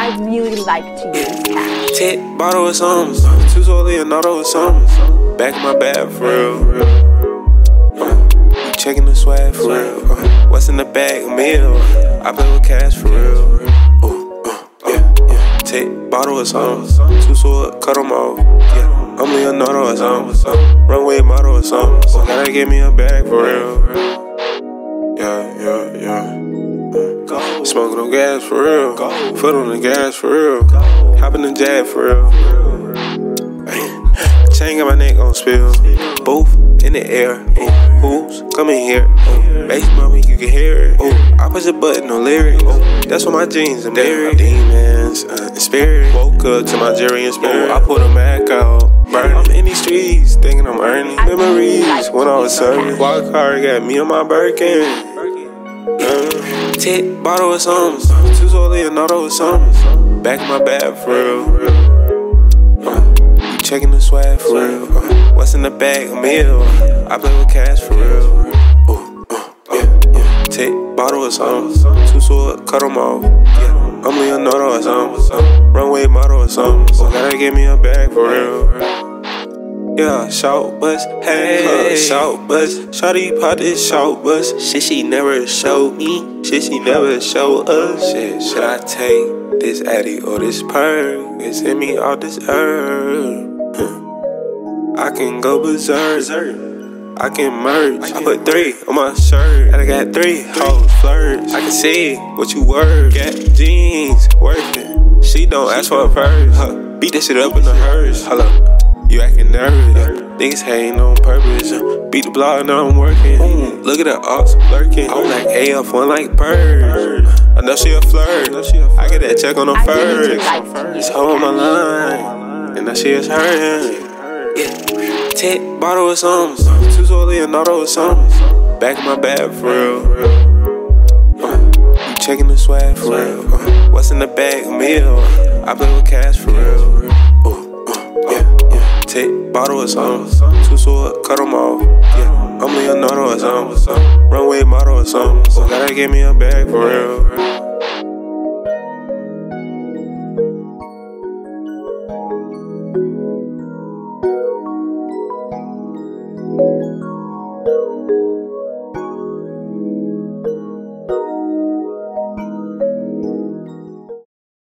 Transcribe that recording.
I really like to use cash. 10 bottle of summers, 2 soul Leonardo of summers. Back in my bag for real. You checking the swag for real. What's in the bag meal? I play with cash for real. 10 bottle of summers, 2 soul cut them off. Yeah, I'm Leonardo of summers. Runway model of summers. Gotta get me a bag for real. Yeah. Smoking on gas for real. Foot on the gas for real. Hopping the jab for real. Chain got my neck on spill. Booth in the air. Ooh. Who's coming here? Bass mommy, you can hear it. Ooh. I push a button on lyrics. Ooh. That's why my jeans are married. Demons in spirit. Woke up to my Jerry and spirit. Ooh. I put a Mac out. I'm in these streets, thinking I'm earning memories when I was serving. Wild card got me on my Birkin. 10 bottle of summers, 2 soul Leonardo of summers. Back in my bag for real. You checking the swag for real. What's in the bag meal? I play with cash for real. 10 bottle of summers, 2 soul cut them off. Yeah, I'm Leonardo of summers. Runway model of summers. Gotta get me a bag for real. Yeah, shout bus, hey, shout bus. Shawty pop this shout bus. Shit, she never showed me. Shit, she never showed us. Shit, should I take this Addy or this perk? It's in me all this herb. I can go berserk. I can merge. I put 3 on my shirt. And I got 3 hoes flirts. I can see what you worth. Got jeans worth it. She don't ask for a purse. Beat that shit up in the hearse. Hello. You acting nervous, niggas hating on purpose. Beat the block, now I'm working. Look at the ops lurking. I'm like AF1 like purge. I know she a flirt. I get that check on her first. Just hold my line, and now she is hurting. Yeah. 10 bottle of summers, 2 soul Leonardo of summers. Back in my bag for real. You checking the swag for real. What's in the bag meal? I play with cash for real. 10 bottle of summers, 2 soul cut them off. Yeah, I'm Leonardo or something. Runway model or something. Gotta get me a bag for real.